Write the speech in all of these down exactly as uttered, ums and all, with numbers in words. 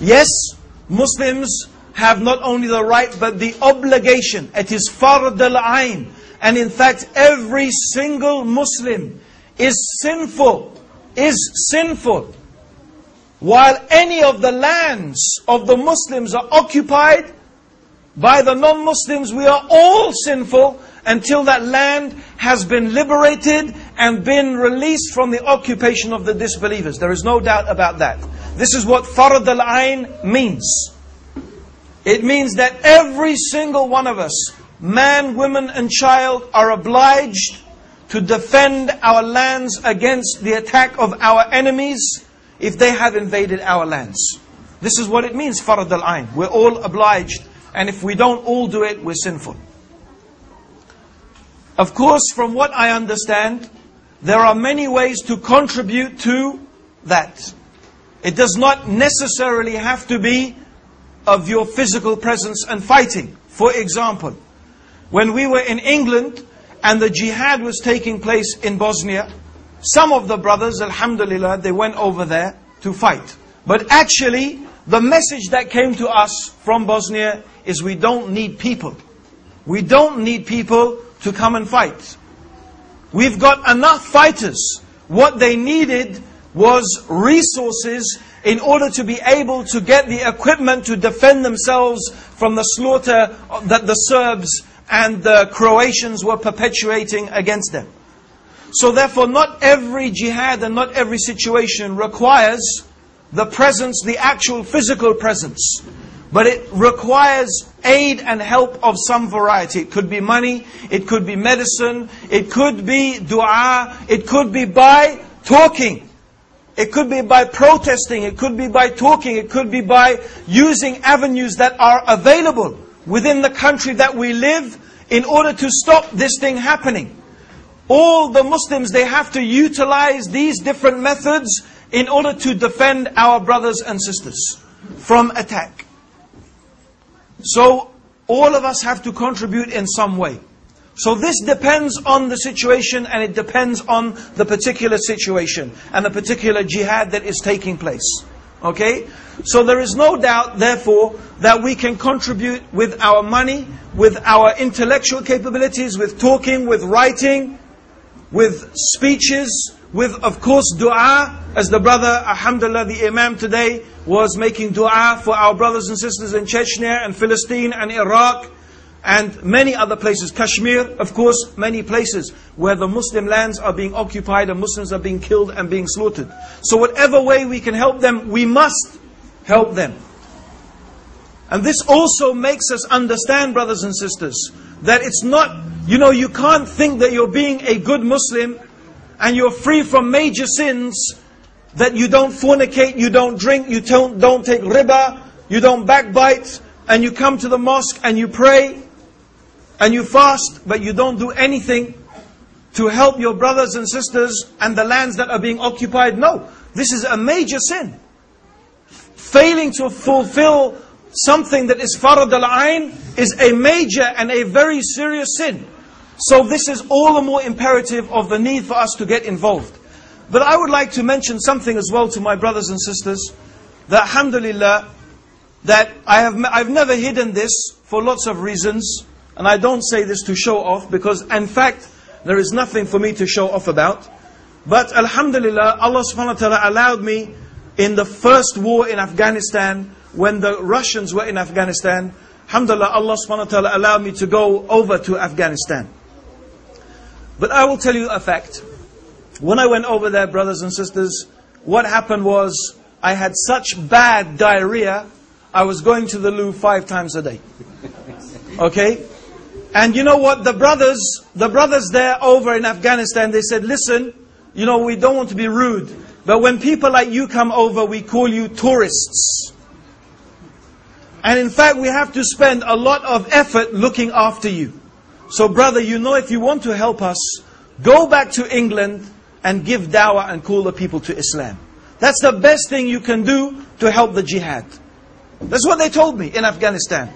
Yes, Muslims have not only the right but the obligation. It is Fard al-Ayn. And in fact, every single Muslim is sinful, is sinful. While any of the lands of the Muslims are occupied by the non-Muslims, we are all sinful until that land has been liberated and been released from the occupation of the disbelievers. There is no doubt about that. This is what Fard al-Ayn means. It means that every single one of us, man, woman and child, are obliged to defend our lands against the attack of our enemies if they have invaded our lands. This is what it means, Fard al-Ayn. We're all obliged, and if we don't all do it, we're sinful. Of course, from what I understand, there are many ways to contribute to that. It does not necessarily have to be of your physical presence and fighting. For example, when we were in England and the jihad was taking place in Bosnia, some of the brothers, alhamdulillah, they went over there to fight. But actually, the message that came to us from Bosnia is we don't need people. We don't need people to come and fight. We've got enough fighters. What they needed was resources in order to be able to get the equipment to defend themselves from the slaughter that the Serbs and the Croatians were perpetuating against them. So therefore, not every jihad and not every situation requires the presence, the actual physical presence. But it requires aid and help of some variety. It could be money, it could be medicine, it could be dua, it could be by talking. It could be by protesting, it could be by talking, it could be by using avenues that are available within the country that we live in order to stop this thing happening. All the Muslims, they have to utilize these different methods in order to defend our brothers and sisters from attack. So, all of us have to contribute in some way. So this depends on the situation, and it depends on the particular situation and the particular jihad that is taking place. Okay? So there is no doubt, therefore, that we can contribute with our money, with our intellectual capabilities, with talking, with writing, with speeches, with, of course, dua, as the brother, alhamdulillah, the imam today was making dua for our brothers and sisters in Chechnya and Palestine and Iraq and many other places. Kashmir, of course, many places where the Muslim lands are being occupied and Muslims are being killed and being slaughtered. So whatever way we can help them, we must help them. And this also makes us understand, brothers and sisters, that it's not, you know, you can't think that you're being a good Muslim and you're free from major sins, that you don't fornicate, you don't drink, you don't, don't take riba, you don't backbite, and you come to the mosque and you pray, and you fast, but you don't do anything to help your brothers and sisters and the lands that are being occupied. No, this is a major sin. Failing to fulfill something that is Fard al-Ayn is a major and a very serious sin. So this is all the more imperative of the need for us to get involved. But I would like to mention something as well to my brothers and sisters, that alhamdulillah, that I have, I've never hidden this for lots of reasons, and I don't say this to show off, because in fact, there is nothing for me to show off about. But alhamdulillah, Allah subhanahu wa ta'ala allowed me in the first war in Afghanistan, when the Russians were in Afghanistan, alhamdulillah, Allah subhanahu wa ta'ala allowed me to go over to Afghanistan. But I will tell you a fact. When I went over there, brothers and sisters, what happened was, I had such bad diarrhea, I was going to the loo five times a day. Okay? And you know what? The brothers, the brothers there over in Afghanistan, they said, listen, you know, we don't want to be rude, but when people like you come over, we call you tourists. And in fact, we have to spend a lot of effort looking after you. So brother, you know, if you want to help us, go back to England and give dawah and call the people to Islam. That's the best thing you can do to help the jihad. That's what they told me in Afghanistan.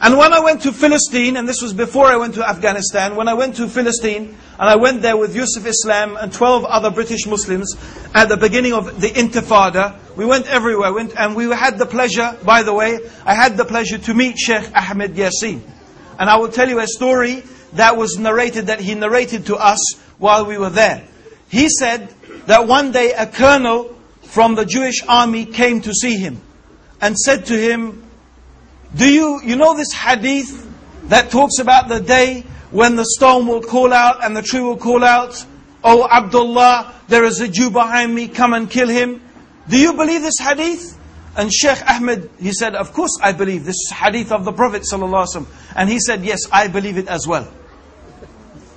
And when I went to Palestine, and this was before I went to Afghanistan, when I went to Palestine, and I went there with Yusuf Islam and twelve other British Muslims at the beginning of the Intifada, we went everywhere, went, and we had the pleasure, by the way, I had the pleasure to meet Sheikh Ahmed Yassin. And I will tell you a story that was narrated, that he narrated to us while we were there. He said that one day a colonel from the Jewish army came to see him and said to him, Do you, you know this hadith that talks about the day when the stone will call out and the tree will call out, Oh Abdullah, there is a Jew behind me, come and kill him. Do you believe this hadith? And Sheikh Ahmed, he said, of course I believe this hadith of the Prophet sallallahu alaihi wasallam. And he said, yes, I believe it as well.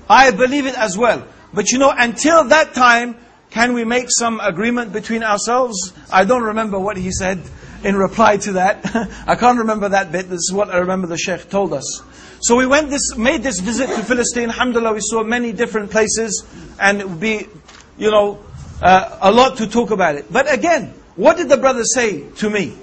I believe it as well. But you know, until that time, can we make some agreement between ourselves? I don't remember what he said in reply to that. I can't remember that bit. This is what I remember the Sheikh told us. So we went this, made this visit to Palestine. Alhamdulillah, we saw many different places, and it would be, you know, uh, a lot to talk about it. But again, what did the brothers say to me?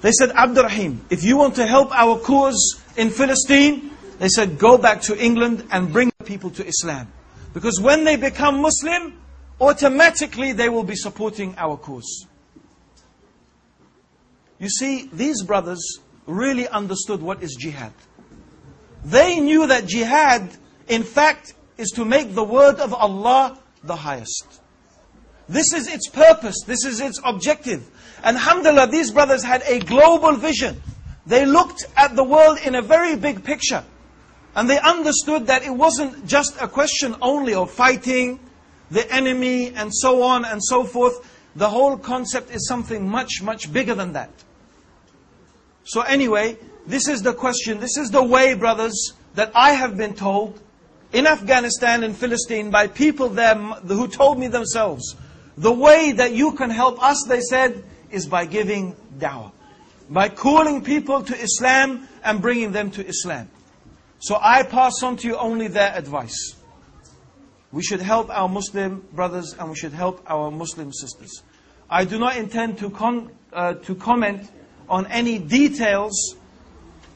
They said, Abdurrahim, if you want to help our cause in Palestine, they said, go back to England and bring the people to Islam. Because when they become Muslim, automatically they will be supporting our cause. You see, these brothers really understood what is jihad. They knew that jihad, in fact, is to make the word of Allah the highest. This is its purpose, this is its objective. And alhamdulillah, these brothers had a global vision. They looked at the world in a very big picture. And they understood that it wasn't just a question only of fighting the enemy and so on and so forth. The whole concept is something much, much bigger than that. So anyway, this is the question, this is the way, brothers, that I have been told in Afghanistan and Palestine by people there who told me themselves, the way that you can help us, they said, is by giving da'wah. By calling people to Islam and bringing them to Islam. So I pass on to you only their advice. We should help our Muslim brothers and we should help our Muslim sisters. I do not intend to con uh, to comment on any details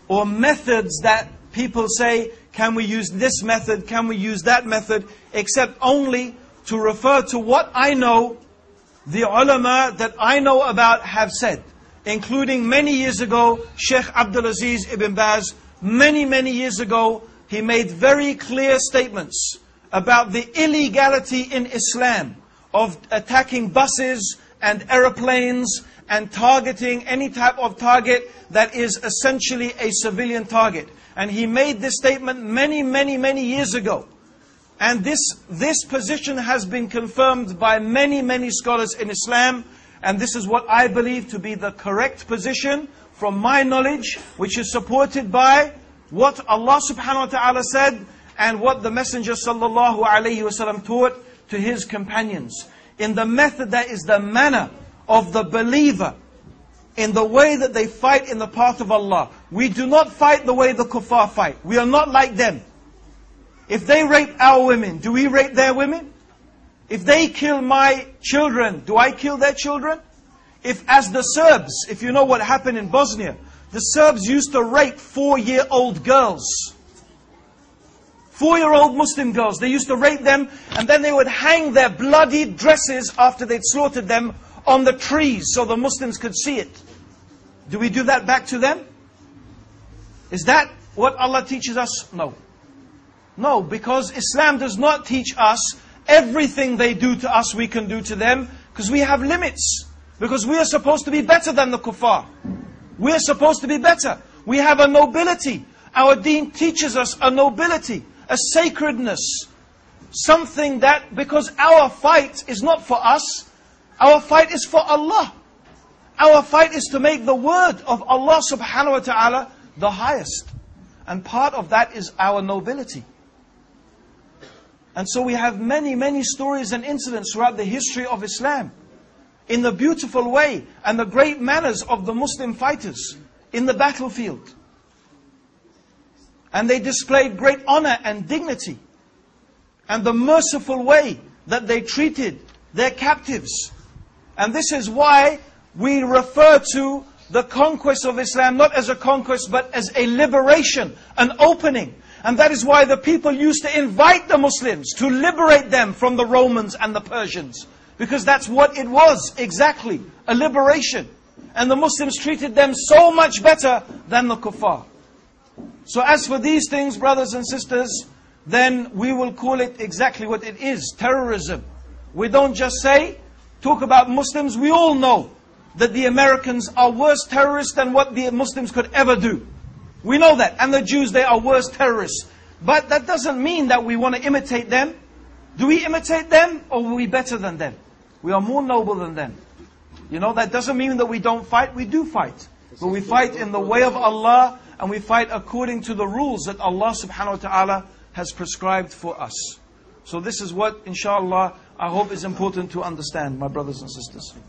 or methods that people say, can we use this method, can we use that method, except only to refer to what I know, the ulama that I know about have said, including many years ago, Sheikh Abdulaziz Ibn Baz, many, many years ago, he made very clear statements about the illegality in Islam of attacking buses and aeroplanes and targeting any type of target that is essentially a civilian target. And he made this statement many, many, many years ago. And this, this position has been confirmed by many, many scholars in Islam. And this is what I believe to be the correct position from my knowledge, which is supported by what Allah subhanahu wa ta'ala said, and what the Messenger sallallahu alaihi wasallam taught to his companions. In the method that is the manner of the believer. In the way that they fight in the path of Allah. We do not fight the way the kuffar fight. We are not like them. If they rape our women, do we rape their women? If they kill my children, do I kill their children? If as the Serbs, if you know what happened in Bosnia, the Serbs used to rape four-year-old girls. Four-year-old Muslim girls, they used to rape them, and then they would hang their bloody dresses after they'd slaughtered them on the trees so the Muslims could see it. Do we do that back to them? Is that what Allah teaches us? No. No, because Islam does not teach us everything they do to us we can do to them, because we have limits. Because we are supposed to be better than the kuffar. We are supposed to be better. We have a nobility. Our deen teaches us a nobility. A sacredness, something that, because our fight is not for us, our fight is for Allah. Our fight is to make the word of Allah subhanahu wa ta'ala the highest. And part of that is our nobility. And so we have many, many stories and incidents throughout the history of Islam, in the beautiful way and the great manners of the Muslim fighters in the battlefield. And they displayed great honor and dignity. And the merciful way that they treated their captives. And this is why we refer to the conquest of Islam not as a conquest but as a liberation, an opening. And that is why the people used to invite the Muslims to liberate them from the Romans and the Persians. Because that's what it was exactly, a liberation. And the Muslims treated them so much better than the kuffar. So as for these things, brothers and sisters, then we will call it exactly what it is, terrorism. We don't just say, talk about Muslims, we all know that the Americans are worse terrorists than what the Muslims could ever do. We know that. And the Jews, they are worse terrorists. But that doesn't mean that we want to imitate them. Do we imitate them or are we better than them? We are more noble than them. You know, that doesn't mean that we don't fight. We do fight. But we fight in the way of Allah and we fight according to the rules that Allah subhanahu wa ta'ala has prescribed for us. So this is what, inshallah, I hope is important to understand, my brothers and sisters.